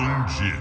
Purple Jinn.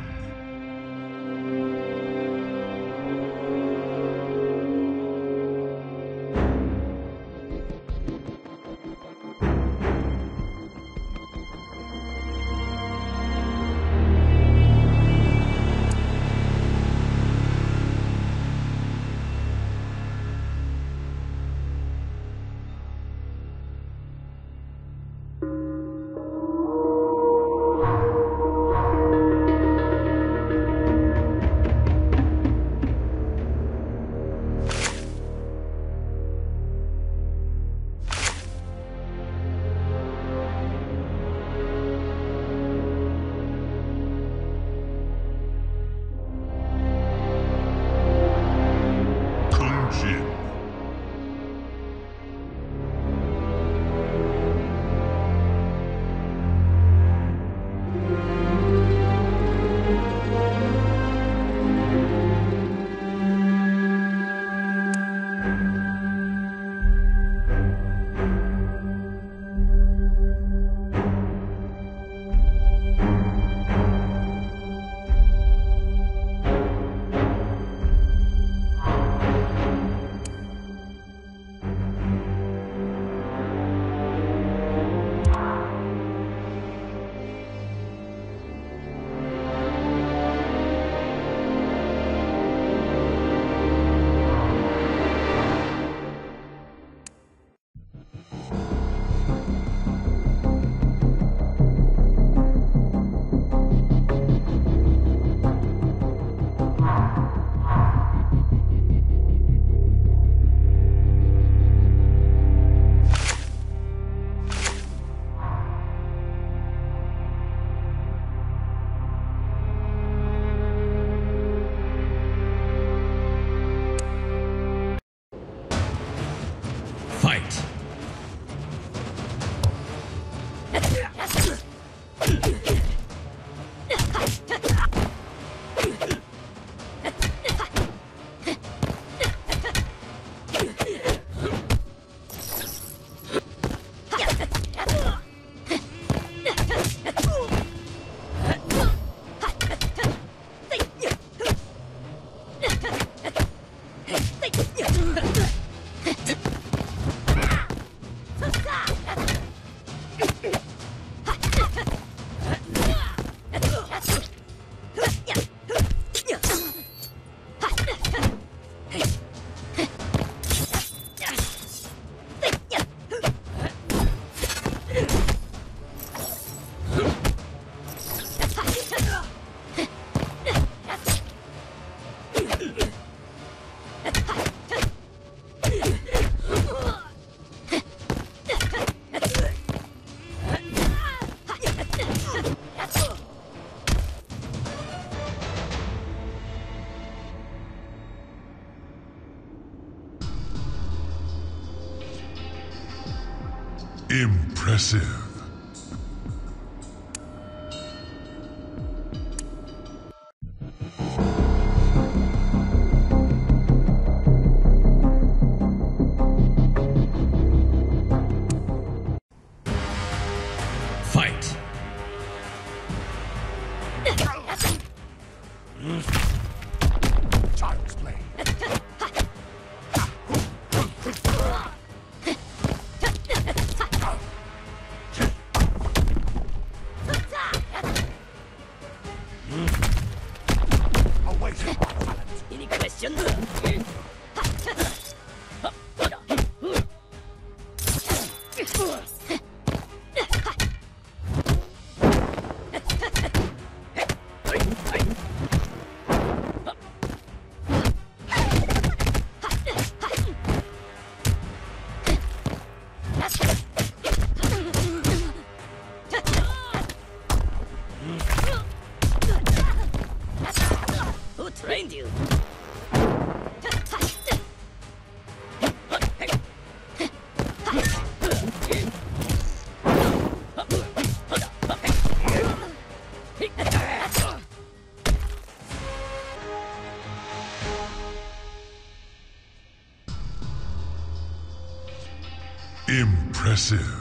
Impressive. Fight. Child's play. Impressive.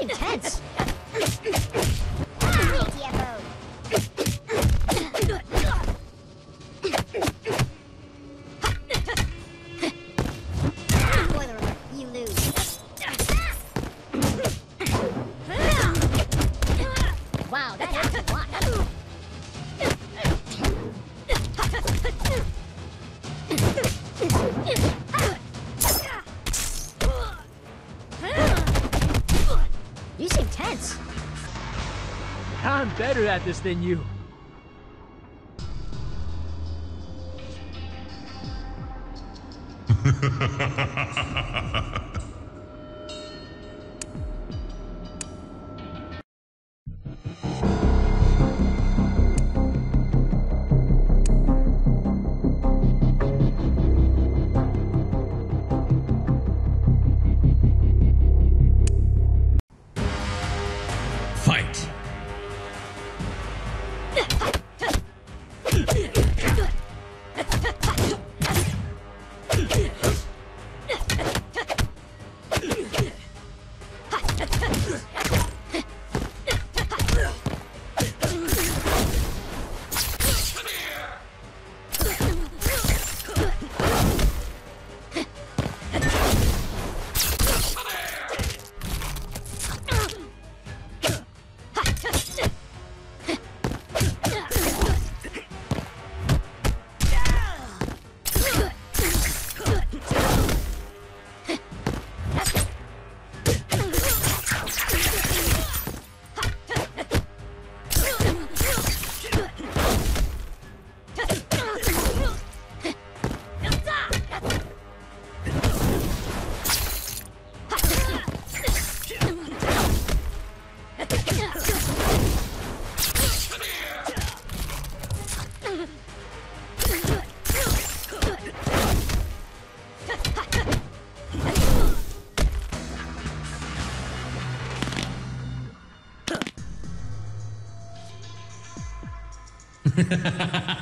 That's intense. I'm better at this than you. Fight! Ha ha ha ha!